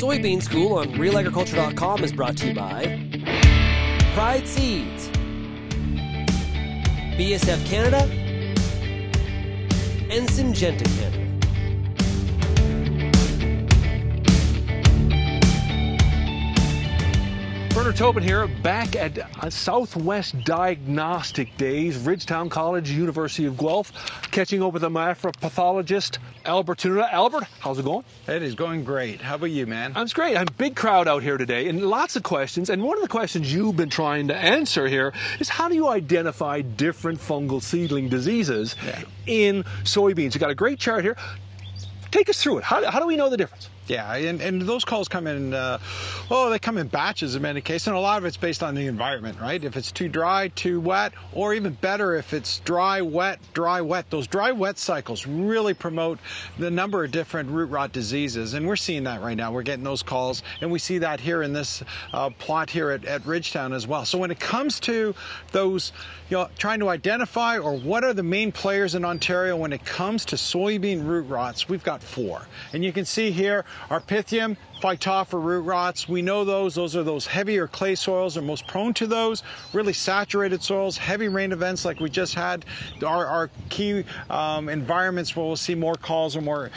Soybean School on RealAgriculture.com is brought to you by Pride Seeds, BSF Canada, and Syngenta Canada. Bern Tobin here, back at Southwest Diagnostic Days, Ridgetown College, University of Guelph, catching up with the master pathologist, Albert Tenuta. Albert, how's it going? It is going great. How about you, man? It's great. I'm a big crowd out here today, and lots of questions. And one of the questions you've been trying to answer here is, how do you identify different fungal seedling diseases in soybeans? You've got a great chart here. Take us through it. How do we know the difference? Yeah, and those calls come in, they come in batches in many cases, and a lot of it's based on the environment, right? If it's too dry, too wet, or even better, if it's dry, wet. Those dry, wet cycles really promote the number of different root rot diseases, and we're seeing that right now. We're getting those calls, and we see that here in this plot here at Ridgetown as well. So when it comes to those, you know, trying to identify or what are the main players in Ontario when it comes to soybean root rots, we've got four. And you can see here, our Pythium, Phytophthora root rots, we know those are those heavier clay soils are most prone to those, really saturated soils, heavy rain events like we just had, are key environments where we'll see more calls or more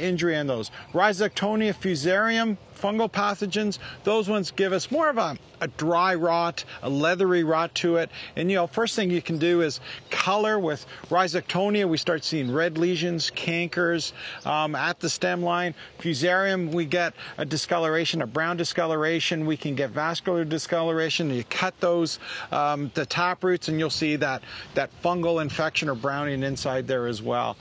injury on those. Rhizoctonia, Fusarium, fungal pathogens, those ones give us more of a dry rot, a leathery rot to it. And you know, first thing you can do is color with Rhizoctonia. We start seeing red lesions, cankers at the stem line. Fusarium, we get a discoloration, a brown discoloration. We can get vascular discoloration. You cut those, the tap roots, and you'll see that fungal infection or browning inside there as well.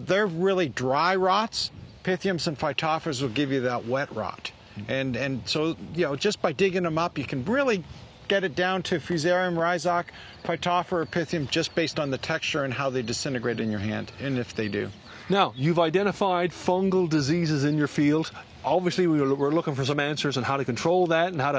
They're really dry rots. Pythiums and Phytophthoras will give you that wet rot. And so, you know, just by digging them up, you can really get it down to Fusarium, Rhizoc, Phytophthora, Pythium, just based on the texture and how they disintegrate in your hand, and if they do. Now, you've identified fungal diseases in your field. Obviously, we're looking for some answers on how to control that and how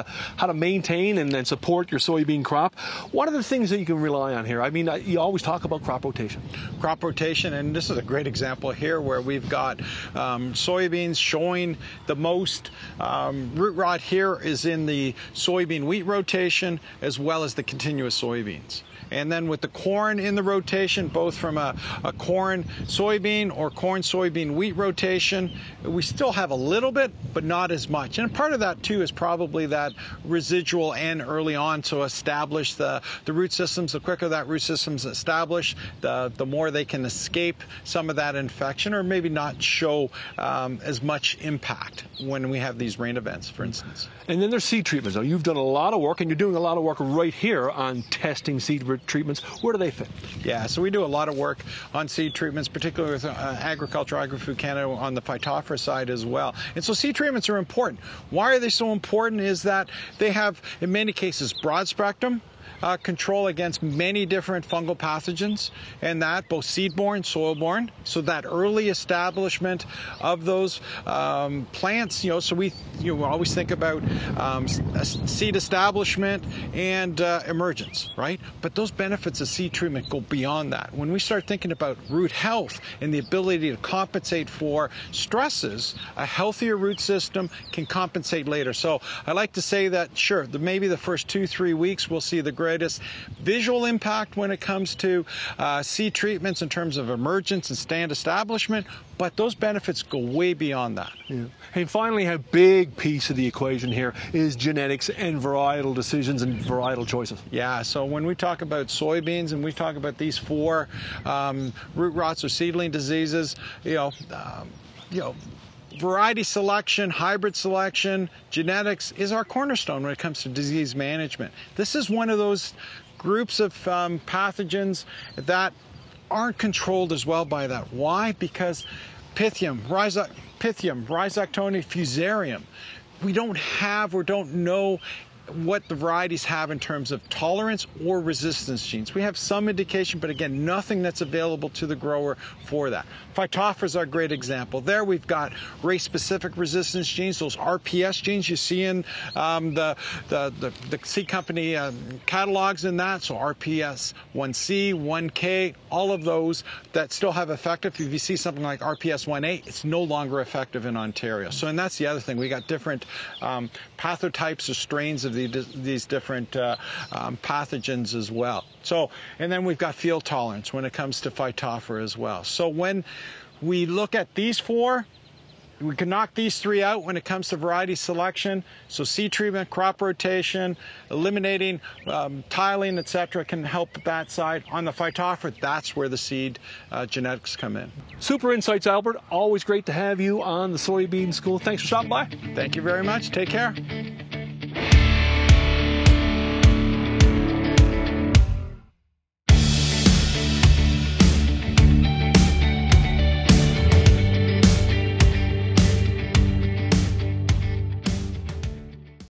to maintain and support your soybean crop. What are the things that you can rely on here? I mean, you always talk about crop rotation. Crop rotation, and this is a great example here where we've got soybeans showing the most. Root rot here is in the soybean wheat rotation as well as the continuous soybeans. And then with the corn in the rotation, both from a corn soybean or corn soybean wheat rotation, we still have a little bit, but not as much. And part of that too is probably that residual and early on to establish the root systems. The quicker that root systems establish, the more they can escape some of that infection or maybe not show as much impact when we have these rain events, for instance. And then there's seed treatments. Now, you've done a lot of work, and you're doing a lot of work right here on testing seed treatments. Where do they fit? Yeah, so we do a lot of work on seed treatments, particularly with Agri-Food Canada on the Phytophthora side as well. And so seed treatments are important. Why are they so important is that they have, in many cases, broad spectrum control against many different fungal pathogens, and that both seed-borne, soil-borne, so that early establishment of those plants, you know, so we always think about seed establishment and emergence, right? But those benefits of seed treatment go beyond that. When we start thinking about root health and the ability to compensate for stresses, a healthier root system can compensate later. So I like to say that, sure, maybe the first 2-3 weeks we'll see the greatest visual impact when it comes to seed treatments in terms of emergence and stand establishment, but those benefits go way beyond that. Yeah. And finally, a big piece of the equation here is genetics and varietal decisions and varietal choices. Yeah, so when we talk about soybeans and we talk about these four root rots or seedling diseases, variety selection, hybrid selection, genetics is our cornerstone when it comes to disease management. This is one of those groups of pathogens that aren't controlled as well by that. Why? Because Pythium, Rhizoctonia, Fusarium, we don't know what the varieties have in terms of tolerance or resistance genes. We have some indication, but again, nothing that's available to the grower for that. Phytophthora is our great example. There we've got race-specific resistance genes, those RPS genes you see in the seed company catalogs and that, so RPS 1C, 1K, all of those that still have effective. If you see something like RPS 1A, it's no longer effective in Ontario. So, and that's the other thing. We got different pathotypes or strains of these different pathogens as well. So, and then we've got field tolerance when it comes to Phytophthora as well. So when we look at these four, we can knock these three out when it comes to variety selection. So seed treatment, crop rotation, eliminating tiling, etc., can help that side. On the Phytophthora, that's where the seed genetics come in. Super insights, Albert. Always great to have you on the Soybean School. Thanks for stopping by. Thank you very much. Take care.